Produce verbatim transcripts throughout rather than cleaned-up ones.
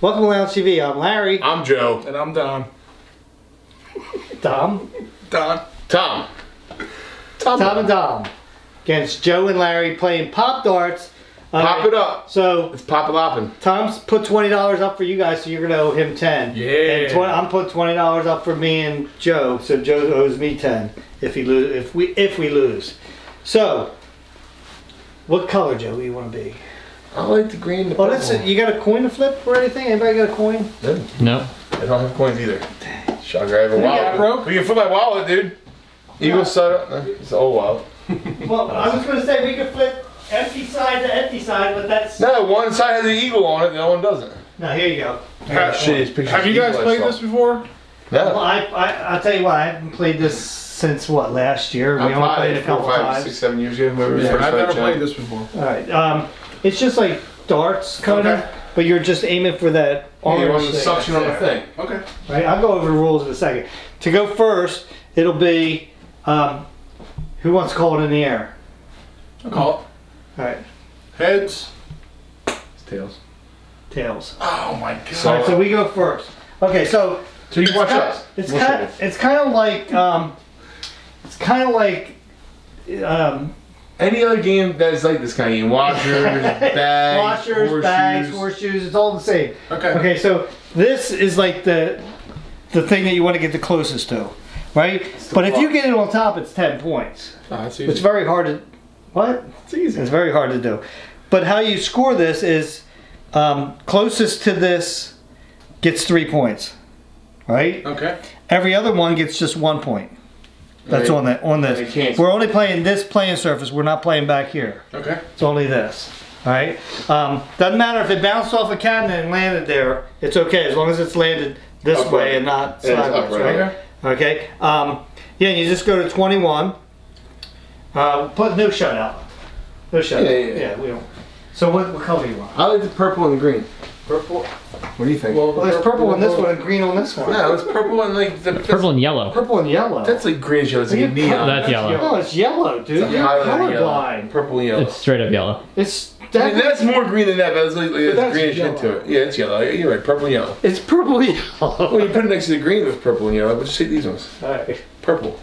Welcome to Lounge T V. I'm Larry. I'm Joe. And I'm Don. Dom? Don. Tom. Tom. Tom and Dom. Again, it's Joe and Larry playing Pop Darts. All Pop right. it up. So it's pop it oppin'. Tom's put twenty dollars up for you guys, so you're gonna owe him ten. Yeah. And twenty, I'm put twenty dollars up for me and Joe, so Joe owes me ten if he lose. If we if we lose, so what color, Joe, do you want to be? I like the green. The oh, that's it. You got a coin to flip or anything? Anybody got a coin? No. No. I don't have coins either. Dang. Shocker, I have a wallet. Broke. We can flip my wallet, dude. Eagle set up. It's an old wallet. Well, I was gonna say we could flip empty side to empty side, but that's... No, one side has an eagle on it, the other one doesn't. No, here you go. Have, have you guys played this before? No. Well, I, I, I'll tell you what, I haven't played this since, what, last year? We only played it a couple times. Five, six, seven years ago. Yeah, I've never played this before. All right. Um, it's just like darts, kind of, okay. But you're just aiming for that orange yeah, thing. The suction on the thing. Okay. Right, I'll go over the rules in a second. To go first, it'll be, um, who wants to call it in the air? I'll call it. Alright. Heads. It's tails. Tails. Oh my god. So, Alright, so we go first. Okay, so So you watch us. It's kind of, it's kind of like um it's kind of like um any other game that is like this kind of game. Washers, bags, washers, horseshoes. bags, horseshoes, it's all the same. Okay. Okay, so this is like the the thing that you want to get the closest to, right? But if you get it on top, it's ten points. Oh, that's easy. It's very hard to What? It's easy. It's very hard to do. But how you score this is um, closest to this gets three points, right? Okay. Every other one gets just one point. That's right. on that on this. Right. We're only playing this playing surface. We're not playing back here. Okay. It's only this. All right. Um, doesn't matter if it bounced off a cabinet and landed there. It's okay as long as it's landed this upright. way and not sideways. Right? Okay. Okay. Um, yeah. You just go to twenty-one. Uh, but no shutout. No shutout. Yeah, yeah, yeah. yeah we don't. So what, what color do you want? I like the purple and the green. Purple? What do you think? Well, well there's purple, purple on this one and green on this one. No, it's purple and like... The, purple and yellow. Purple and yellow. That's like green yellow. It's like neon. That's yellow. No, it's yellow, dude. It's You're colorblind. Purple and yellow. It's straight up yellow. It's... That I mean, that's more green than that, but it's like, like, but greenish into it. Yeah, it's yellow. You're right, purple and yellow. It's purple and yellow. Well, you put it next to the green with purple and yellow, but just take these ones. All right. Purple.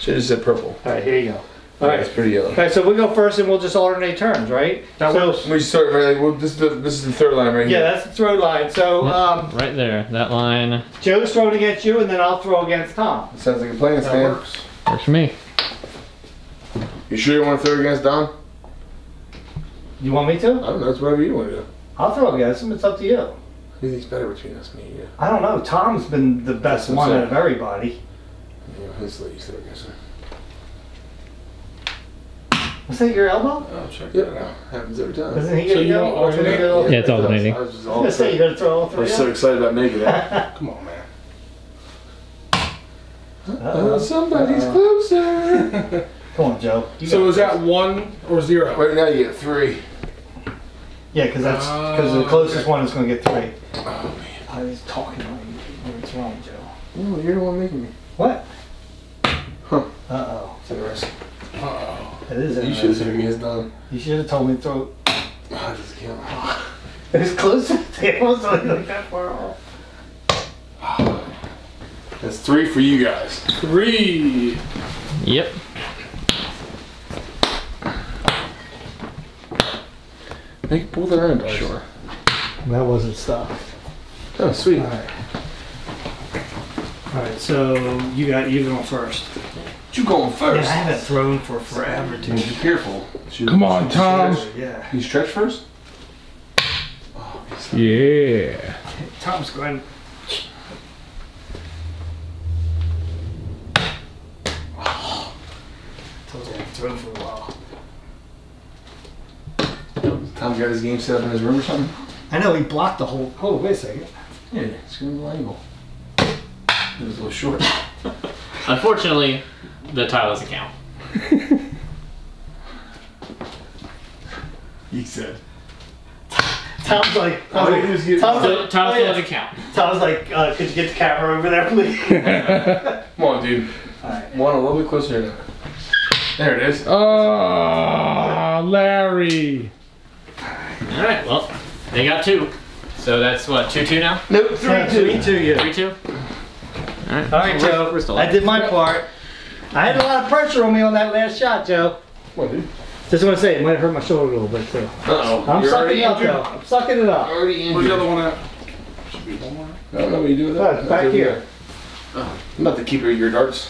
Should have said purple. All right, here you go. All right, it's pretty yellow. Okay, so we'll go first, and we'll just alternate turns, right? Now so, we start right. Like, well, this is the this is the third line right yeah, here. Yeah, that's the throw line. So um, right there, that line. Joe's throwing against you, and then I'll throw against Tom. It sounds like a plan, Stan. Works. works for me. You sure you want to throw against Don? You want me to? I don't know. It's whatever you want to do. I'll throw against him. It's up to you. Who thinks better between us, me and you? I don't know. Tom's been the best one out of everybody. Yeah, he's the least throw against him. Was that your elbow? Oh, check that out. Happens every time. Doesn't he get so you don't alternate? Yeah, it's alternating. I was just all say you gotta throw all three. We're so excited about making that. Come on, man. Uh oh, somebody's uh-oh. closer. Come on, Joe. You so is that one or zero? Right now you get three. Yeah, because that's because uh, the closest okay. one is gonna get three. Oh man, I was talking about you. What's wrong, Joe? Oh, you're the one making me. What? Huh? Uh oh. It's interesting. Uh-oh. It is you should have against Don. You should have told me to throw. Oh, I just can't. It was close to the table, so it looked that far off. That's three for you guys. Three. Yep. They can pull their own dice. Sure. That wasn't stuffed. Oh, sweet. All right. All right. So you got you going first. You going first? Yeah, I haven't thrown for forever, dude. Be careful. Shoot. Come on, Tom. Stretch. Yeah. You stretch first. Oh, yeah. Tom's going. Oh. I told you I haven't thrown for a while. Tom's got his game set up in his room or something. I know he blocked the whole. Oh, wait a second. Yeah, it's going to be angle. It was a little short. Unfortunately. The tile doesn't count. He said. Tom's like, oh, Tom's like, getting, Tom's like, Tom's like doesn't count. Tom's like, uh, could you get the camera over there, please? Come on, dude. All right. One a little bit closer. There it is. Oh, Larry. All right. Well, they got two. So that's what, two two now? Nope, three two. three two, yeah. three two? Alright, All right, Joe. We're, we're still I did my part. I had a lot of pressure on me on that last shot, Joe. What, dude? Just want to say, it might have hurt my shoulder a little bit, too. Uh-oh. I'm You're sucking it up, though. I'm sucking it up. Already injured. Where's the other one at? Should be one more. I don't know what you do with that. That's back here. Oh, I'm not the keeper of your darts.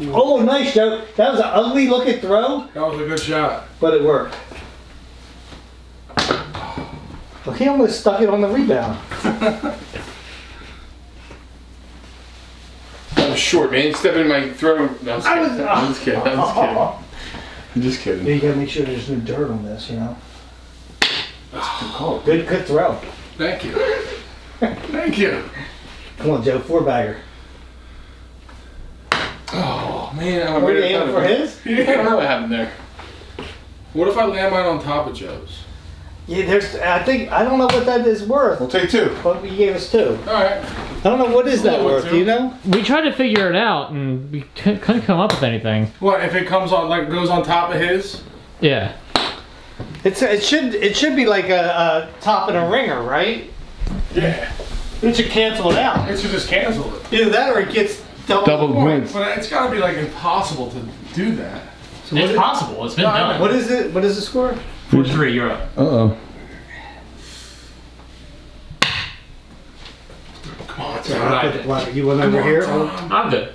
Oh, nice, Joe. That was an ugly looking throw. That was a good shot. But it worked. Well, he almost stuck it on the rebound. That was short, man. Stepping in my throw. No, I was I kidding. Was, uh, I'm just kidding. I'm just kidding. Uh, I'm just kidding. You gotta make sure there's no dirt on this, you know? That's too cold. Good, good throw. Thank you. Thank you. Come on, Joe. Four bagger. Oh man, I were you aiming for his? Yeah. I don't know what happened there. What if I land mine on top of Joe's? Yeah, there's. I think I don't know what that is worth. We'll take two. Well, you gave us two. All right. I don't know what is that worth. Do you know? We tried to figure it out and we couldn't come up with anything. What if it comes on like goes on top of his? Yeah. It's it should it should be like a, a top and a ringer, right? Yeah. It should cancel it out. It should just cancel it. Either that or it gets. Double, Double points. But it's got to be like impossible to do that. So it's possible. It's been no, done. What is it? What is the score? four three. You're up. Uh oh. Come on, Tom. Right. Right. You want over here? Tom. I'm good.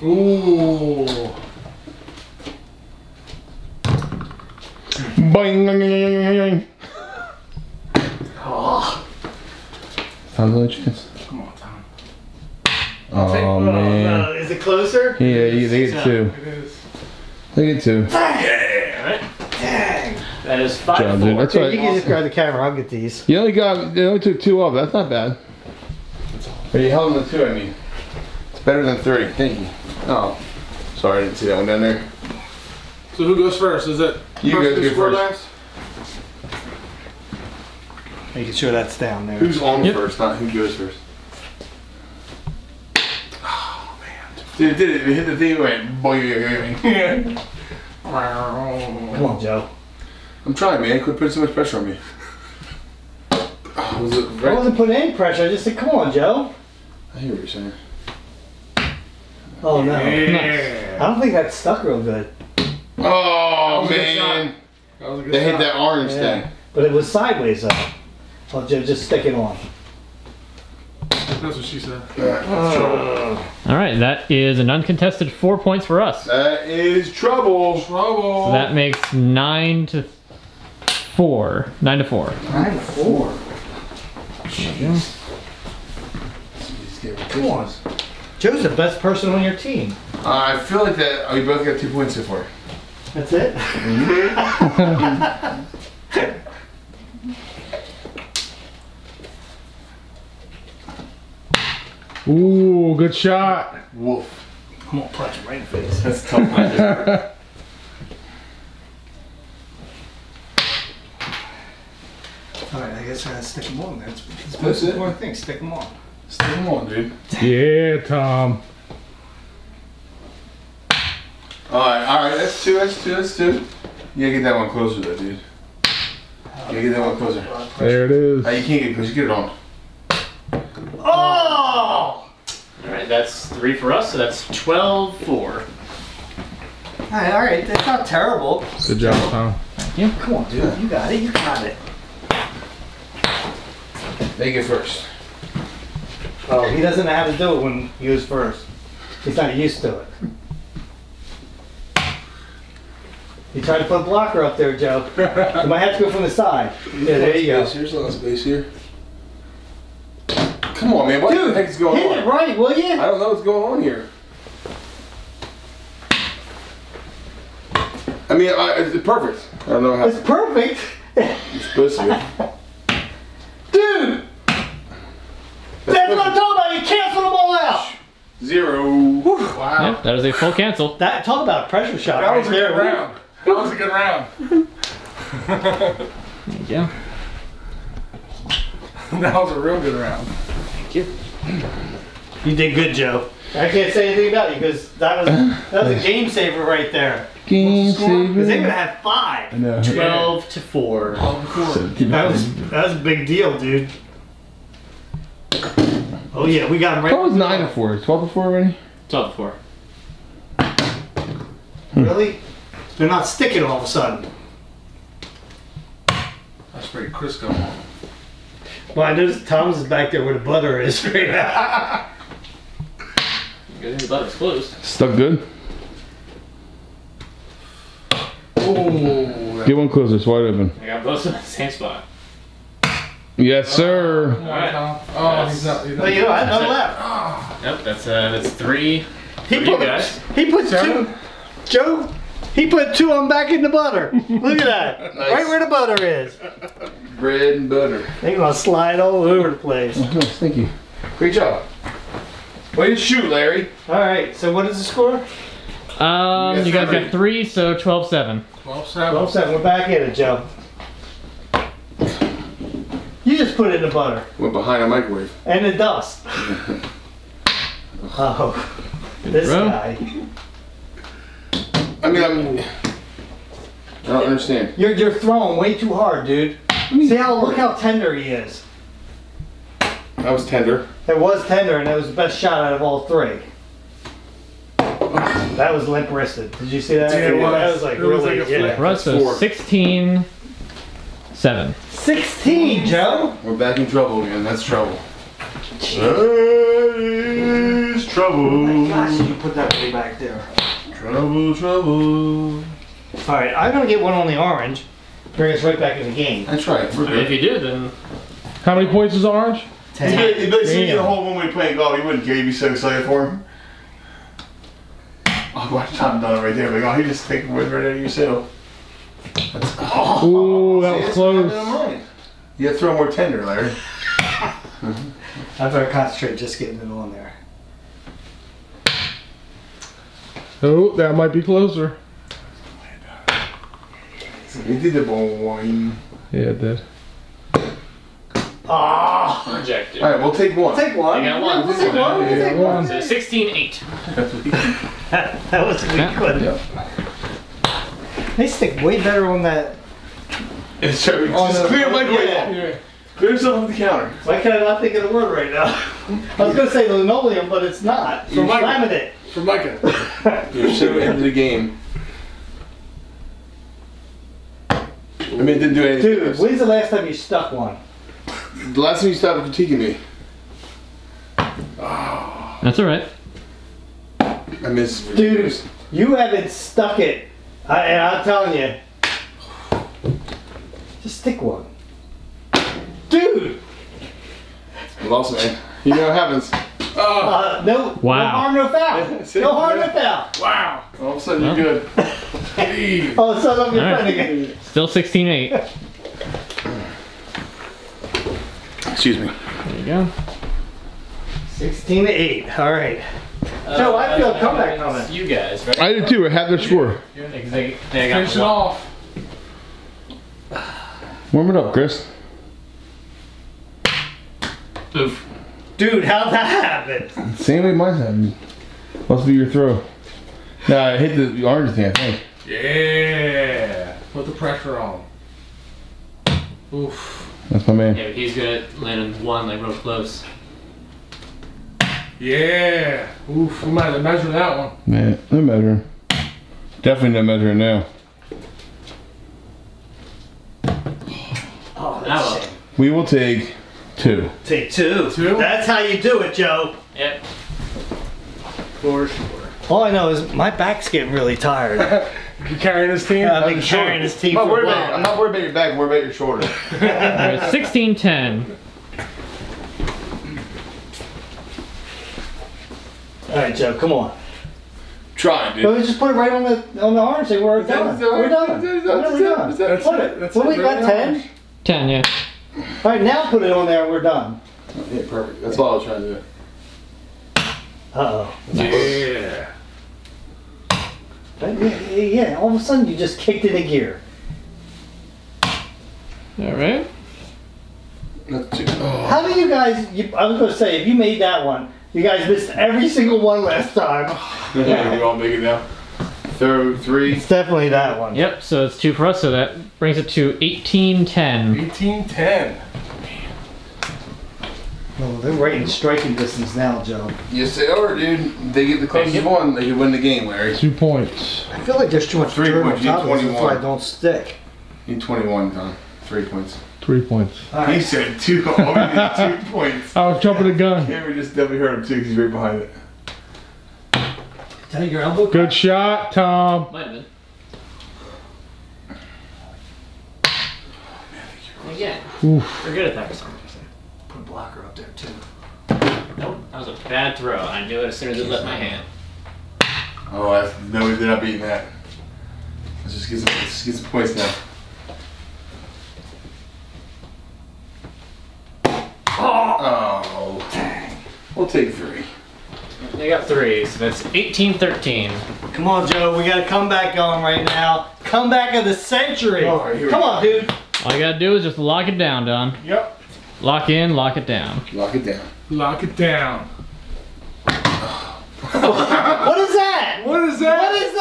Ooh. Boing. Sounds like chickens. Come on, Tom. Oh, oh man. No. Is it closer? Yeah, it they get two. It is. They get two. Dang. Dang. That is five. Job, four. Dude, that's dude, right. You can just grab the camera. I'll get these. You only got. You only took two off. That's not bad. But you held them to two. I mean, it's better than three. Thank you. Oh, sorry, I didn't see that one down there. So who goes first? Is it you first go score last? Making sure that's down there. Who's on yep. first, not who goes first. Oh, man. Dude, it did it. It hit the thing and went, boing. Come on, Joe. I'm trying, man. Quit putting so much pressure on me. Oh, was it right? I wasn't putting any pressure. I just said, come on, Joe. I hear what you're saying. Oh, no. Yeah. I don't think that stuck real good. Oh, that man. That was a good they shot. Hit that orange yeah. thing. But it was sideways, though. Well, Joe, just stick it on. That's what she said. All right, uh, All right that is an uncontested four points for us. That is trouble. Trouble. So that makes nine to four. Nine to four. Nine to four. Jeez. Jeez. Come on. Joe's the best person on your team. Uh, I feel like that. Oh, you both got two points so far. That's it? Mm-hmm. Ooh, good shot. Wolf. I'm gonna punch him right in the face. That's tough. Right Alright, I guess I gotta stick him on. That's, that's, that's it. One thing. Stick him on. Stick him on, dude. Yeah, Tom. Alright, alright. That's two, that's two, that's two. You gotta get that one closer, though, dude. You gotta get that one closer. There it is. Oh, you can't get close. You get it on. Oh! Alright, that's three for us, so that's twelve four. Alright, alright, that's not terrible. Good job, Tom. Yeah, come on, dude. You got it, you got it. They get first. Oh, he doesn't know how to do it when he was first. He's not used to it. You tried to put a blocker up there, Joe. You might have to go from the side. Yeah, there you go. There's a lot of space here. Come on, man. What Dude, the heck is going hit on? Hit it right, will you? I don't know what's going on here. I mean, I, it's perfect. I don't know how. It's perfect. It's supposed to be. Dude! That's, That's what I'm talking about. You canceled them all out. Zero. Whew. Wow. Yep, that is a full cancel. That, talk about a pressure shot. That right was a there. good round. That was a good round. There you go. That was a real good round. Thank you. You did good, Joe. I can't say anything about you because that was that was a game saver right there. Game saver. Because they're gonna have five. I know. Twelve yeah. to four. Oh, so that was that was a big deal, dude. Oh yeah, we got him right. That was nine to four. Twelve to four already. Twelve to four. Hmm. Really? They're not sticking all of a sudden. That's pretty Crisco. Well, I noticed Tom's is back there where the butter is right now. Good, the butter's closed. Stuck good? Ooh. Get one closer, it's wide open. I got both in the same spot. Yes, sir. Oh, all right. Oh, he's not. He's not. Well, you know, I have none left. Oh. Yep, that's, uh, that's three. He put, you guys. He put two. Joe, he put two on back in the butter. Look at that. Nice. Right where the butter is. Bread and butter. They're going to slide all over the place. Oh, nice. Thank you. Great job. Way to shoot, Larry. All right, so what is the score? Um, You, you guys got three, so twelve seven. twelve seven. twelve seven. We're back in it, Joe. You just put it in the butter. Went behind a microwave. And the dust. Oh, good this row. Guy. I mean, I'm, I don't understand. You're you're throwing way too hard, dude. See how look how tender he is. That was tender. It was tender, and it was the best shot out of all three. That was limp wristed. Did you see that? Dude, it was. That was like it really was like a yeah. Russ was sixteen, seven. Sixteen, Joe. We're back in trouble again. That's trouble. Jeez. That is trouble. Oh my gosh, you put that way back there. Trouble, trouble. Alright, I'm going to get one on the orange. Bring us right back in the game. That's right. We're good. If you do, then... How many points is orange? Ten. He basically did a whole one we played golf. He wouldn't care. He'd be so excited for him. Oh, watch Tom done right there. Like, oh, he just take one right out of yourself. That's... Oh, ooh, that was close. You had to throw more tender, Larry. Mm-hmm. I better concentrate just getting it on there. Oh, that might be closer. It did the one. Yeah, it did. Ah! Oh. Rejected. Alright, we'll take one. We'll take one. Yeah, one. We'll take one. We'll take yeah, one. one. So sixteen eight. that, that was a weak one. Yeah. They stick way better on that. It's true. Just the, clear my way yeah. Clear yourself off the counter. Why can't I not think of the word right now? I was going to say linoleum, but it's not. You're slamming it. For Micah. You're so into the game. I mean, it didn't do anything. Dude, when's the last time you stuck one? The last time you stopped critiquing me. Oh. That's alright. I miss. Dude, you haven't stuck it. I, and I'm telling you. Just stick one. Dude! I lost, man. You know what happens. Oh. Uh, no, wow. No harm, no foul. No harm, no foul. Wow. All of a sudden you're good. All of a sudden I'm your friend again. Still sixteen eight. Excuse me. There you go. sixteen to eight. All right. Uh, Joe, I feel a comeback coming. You guys, right? I did too. I had their score. You're an exact. Finish it off. Warm it up, Chris. Oof. Dude, how'd that happen? Same way mine happened. Must be your throw. Nah, I hit the orange thing, I think. Yeah. Put the pressure on. Oof. That's my man. Yeah, but he's good at landing one like real close. Yeah. Oof. We might have to measure that one. Yeah, no measuring. Definitely no measuring now. Oh, that's shit. We will take. Two. Take two. Two. That's how you do it, Joe. Yep. For sure. All I know is my back's getting really tired. You carrying this team? Uh, I've been carrying this team. I'm not, for about, I'm not worried about your back. I'm worried about your shoulder. sixteen ten. All right, Joe. Come on. Try, dude. But we just put it right on the on the orange. Thing. We're done. We're done. We're done. That's put it. That's well, we got ten. Ten, yeah. Alright, now put it on there and we're done. Yeah, perfect. That's all I was trying to do. Uh-oh. Yeah. Yeah, all of a sudden you just kicked it in gear. Alright. Oh. How do you guys, you, I was going to say, if you made that one, You guys missed every single one last time. Yeah. We all make it now. So three. It's definitely that one. Yep. So it's two for us. So that brings it to eighteen ten. Eighteen ten. Man. Well, they're right in striking distance now, Joe. Yes, they are, dude. They get the closest one, they can win the game, Larry. Two points. I feel like there's too much dirt on top of this, that's why I don't stick. You need twenty-one, Tom. Three points. Three points. Right. He said two. Oh, he did two points. I was jumping the gun. Cameron just definitely heard him too because he's right behind it. Did I get your elbow? Good crack? Shot, Tom. Might have been. Oh, man, again, oof. They're good at that or something. Put a blocker up there too. Nope. That was a bad throw. I knew it as soon as it left my hand. Oh, that's, no, they're not beating that. Let's just get some, let's get some points now. Oh, dang. We'll take three. They got three, so that's eighteen thirteen. Come on, Joe. We got a comeback going right now. Comeback of the century. Oh, right, come on, dude. All you got to do is just lock it down, Don. Yep. Lock in, lock it down. Lock it down. Lock it down. What is that? What is that? What is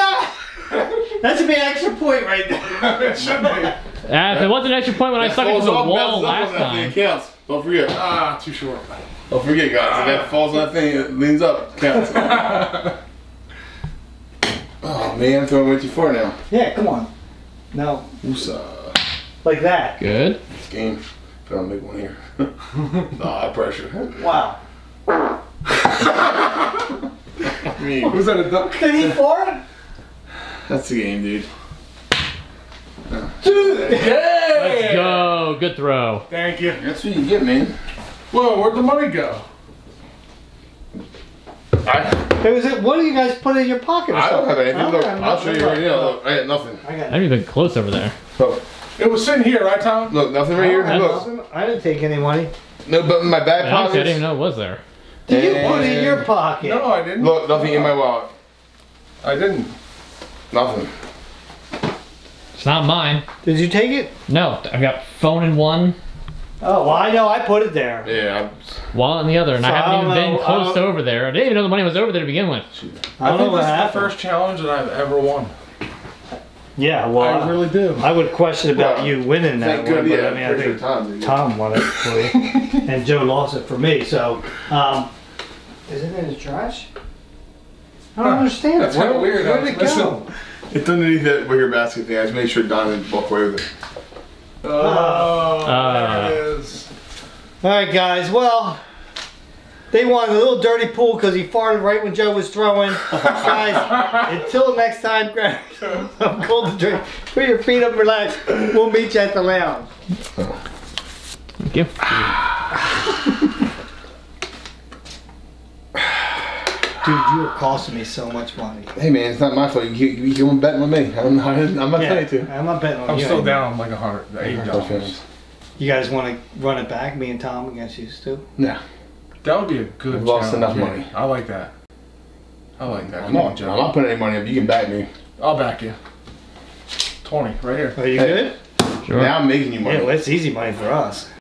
that? That should be an extra point right there. It should be. Uh, if it was an extra point when that I stuck into the wall last time. Don't forget. Ah, too short. Don't forget, guys. Ah. If that falls on that thing, it leans up. Counts. Oh, man. I'm throwing way too far now. Yeah, come on. Now. Usa. Like that. Good. This game. Put on a big one here. Ah, pressure. Wow. Mean. Was that a duck? Did he fart? That's the game, dude. Dude! Hey! Let's go! Good throw. Thank you. That's what you get, man. Whoa, where'd the money go? I, hey, was it, what do you guys put in your pocket? Or I something? Don't have anything. Don't Look, have I'll show you right now. Look, I had nothing. I got I'm even close over there. Oh. It was sitting here, right, Tom? Look, nothing right here. Look. I didn't take any money. No, but in my back pocket. I didn't even know it was there. Did and you put it in your pocket? No, I didn't. Look, nothing in my wallet. I didn't. Nothing. It's not mine. Did you take it? No, I got phone in one. Oh, well, I know I put it there. Yeah. Wallet in the other, and so I haven't I even know, been close to over there. I didn't even know the money was over there to begin with. I, I don't think know this happened. Is the first challenge that I've ever won. Yeah, well, I really do. I would question about well, you winning that one, yeah, but I mean, I think Tom, Tom won it for you, and Joe lost it for me. So, um, is it in the trash? I don't huh. understand. That's kind of weird. Where did it go? It's underneath that wicker basket thing. I just made sure Don didn't walk away with it. Oh, uh, there it is. Alright, guys. Well, they won a little dirty pool because he farted right when Joe was throwing. Guys, until next time, grab some cold to drink. Put your feet up, relax. We'll meet you at the lounge. Thank you. Dude, you were costing me so much money. Hey man, it's not my fault. You you, you won't bet on me. I'm not. I'm not yeah, trying to. I'm not betting on I'm you. I'm still anymore. Down like a hundred, eight dollars. You guys want to run it back, me and Tom against you too? No. That would be a good. I've lost enough money. I like that. I like that. Come I'm on, John. I'm not putting any money up. You can back me. I'll back you. Twenty right here. Are you hey. Good? Sure. Now I'm making you money. Yeah, well, it's easy money for us.